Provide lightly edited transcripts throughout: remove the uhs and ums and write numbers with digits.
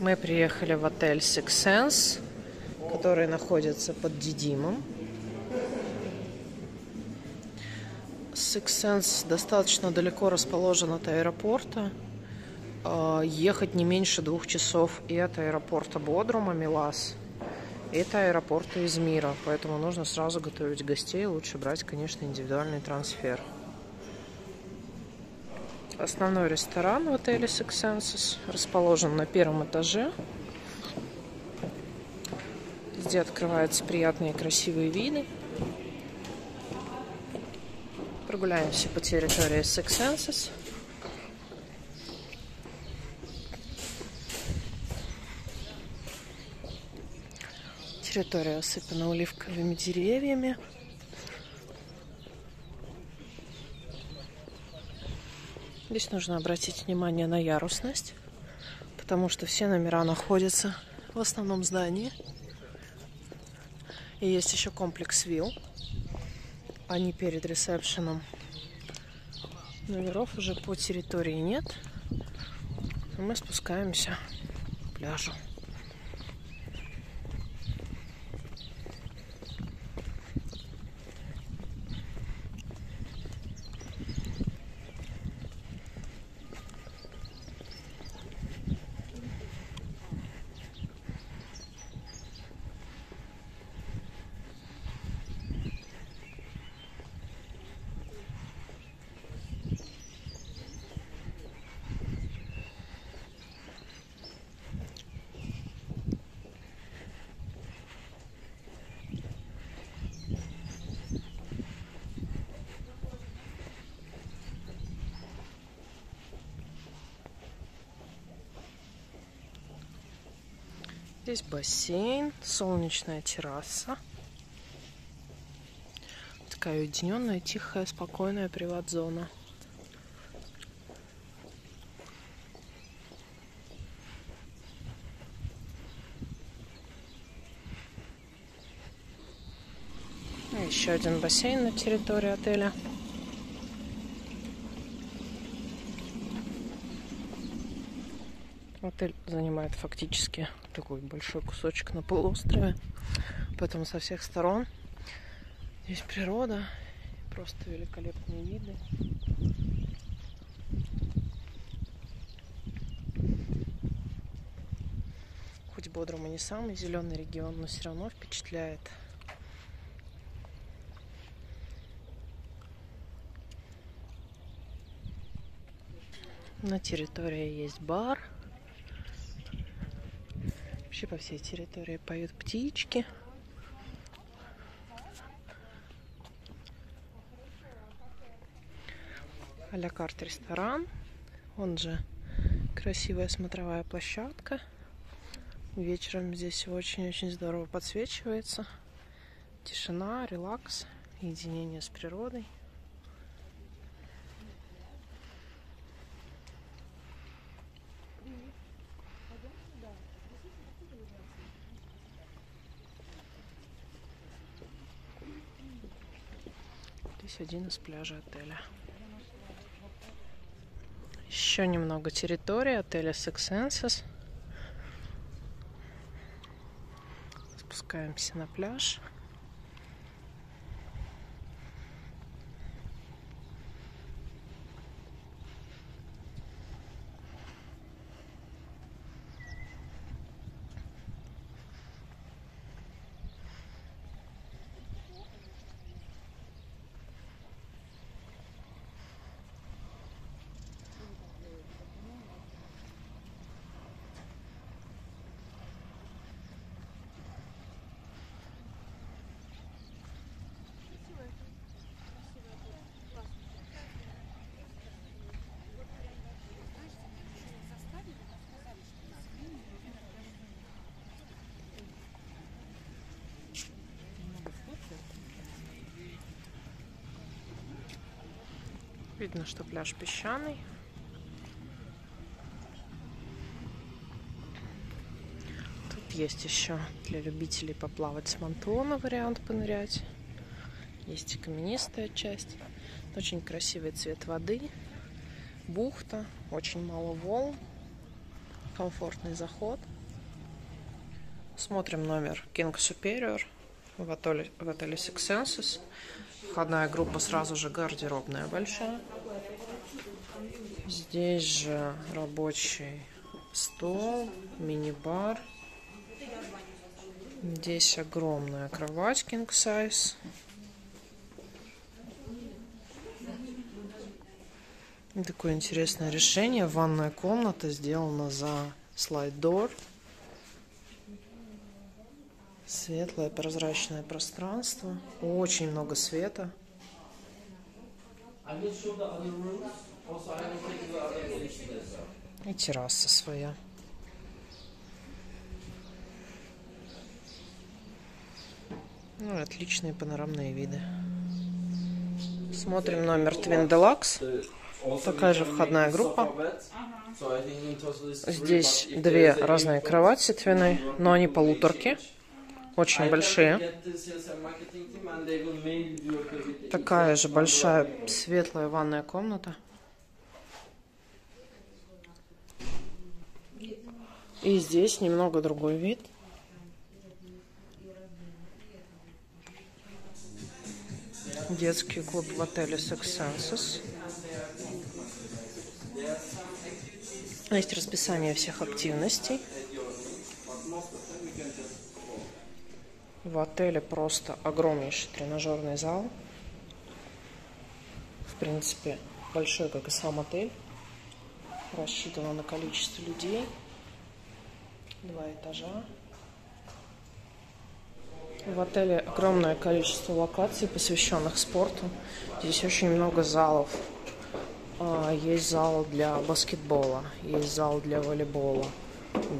Мы приехали в отель Six Senses, который находится под Дидимом. Six Senses достаточно далеко расположен от аэропорта. Ехать не меньше 2 часов и от аэропорта Бодрума, Милас, и от аэропорта Измира. Поэтому нужно сразу готовить гостей. Лучше брать, конечно, индивидуальный трансфер. Основной ресторан в отеле Six Senses расположен на 1-м этаже. Везде открываются приятные и красивые виды. Прогуляемся по территории Six Senses. Территория осыпана оливковыми деревьями. Здесь нужно обратить внимание на ярусность, потому что все номера находятся в основном здании. И есть еще комплекс вилл. Они перед ресепшеном. Номеров уже по территории нет. И мы спускаемся к пляжу. Здесь бассейн, солнечная терраса. Такая уединенная, тихая, спокойная приват-зона. Еще один бассейн на территории отеля. Отель занимает фактически такой большой кусочек на полуострове, поэтому со всех сторон здесь природа, просто великолепные виды. Хоть Бодрум и не самый зеленый регион, но все равно впечатляет. На территории есть бар. Вообще по всей территории поют птички. А-ля карт ресторан. Он же красивая смотровая площадка. Вечером здесь очень-очень здорово подсвечивается. Тишина, релакс, единение с природой. Один из пляжей отеля. Еще немного территории отеля Six Senses. Спускаемся на пляж. Видно, что пляж песчаный. Тут есть еще для любителей поплавать с понтона вариант понырять. Есть и каменистая часть. Очень красивый цвет воды. Бухта. Очень мало волн. комфортный заход. Смотрим номер King Superior в отеле Six Senses. Входная группа сразу же гардеробная большая. Здесь же рабочий стол, мини-бар. Здесь огромная кровать King Size. Такое интересное решение. Ванная комната сделана за слайд-дор. Светлое прозрачное пространство. Очень много света. И терраса своя. Ну, отличные панорамные виды. Смотрим номер Twin Deluxe. Такая же входная группа. Здесь две разные кровати сетвины, но они полуторки, очень большие. Такая же большая светлая ванная комната. И здесь немного другой вид. Детский клуб в отеле Six Senses. Есть расписание всех активностей. В отеле просто огромнейший тренажерный зал. В принципе, большой, как и сам отель. Рассчитано на количество людей. 2 этажа. В отеле огромное количество локаций, посвященных спорту. Здесь очень много залов. Есть зал для баскетбола, есть зал для волейбола,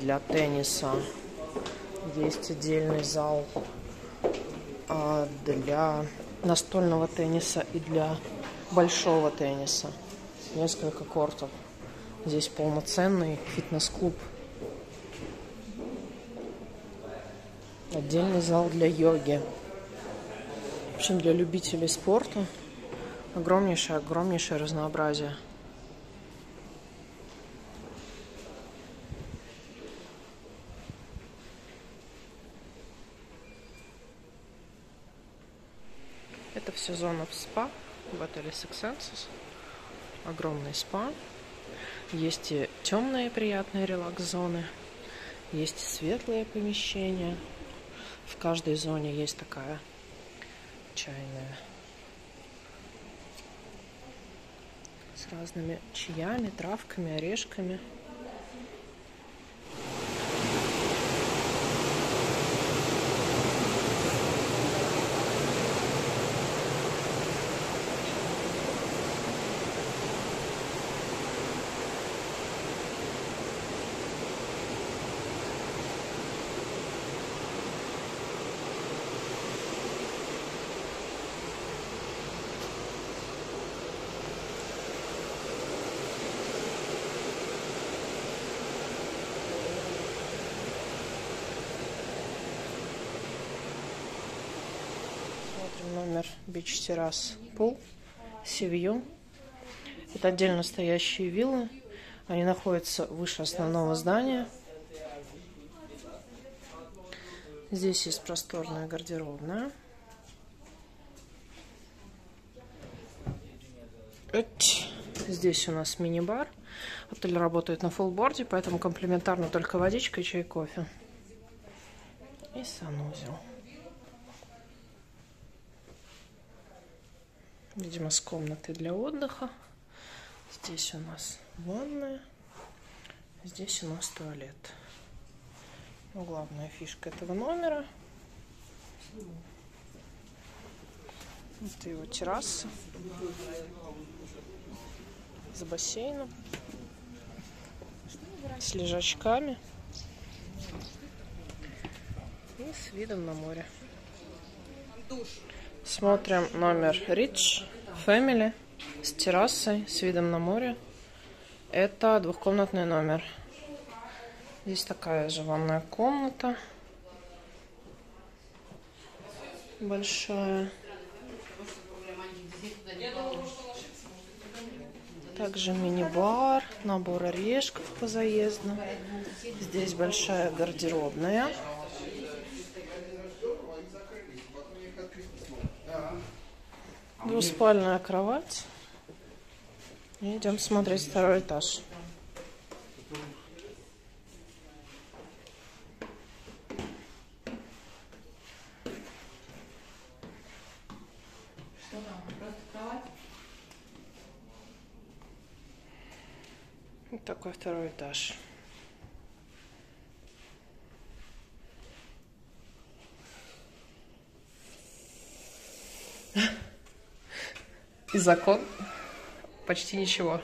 для тенниса. Есть отдельный зал для настольного тенниса и для большого тенниса. Несколько кортов. Здесь полноценный фитнес-клуб. Отдельный зал для йоги. В общем, для любителей спорта. Огромнейшее разнообразие. Это все зона в спа в отеле Six Senses. Огромный спа. Есть и темные приятные релакс-зоны. Есть и светлые помещения. В каждой зоне есть такая чайная с разными чаями, травками, орешками. Номер Beach Terrace Pool Sea View. Это отдельно стоящие виллы. Они находятся выше основного здания. Здесь есть просторная гардеробная. Здесь у нас мини-бар. Отель работает на фулборде, поэтому комплиментарно только водичка, чай, кофе. И санузел. Видимо, с комнатой для отдыха. Здесь у нас ванная. Здесь у нас туалет. Но главная фишка этого номера — это его терраса с бассейном, с лежачками и с видом на море. Смотрим номер Rich Family с террасой, с видом на море. Это двухкомнатный номер. Здесь такая же ванная комната. Большая. Также мини-бар, набор орешков по заезду. Здесь большая гардеробная. Двуспальная кровать. И идем смотреть второй этаж. Вот такой второй этаж. И закон. Почти ничего.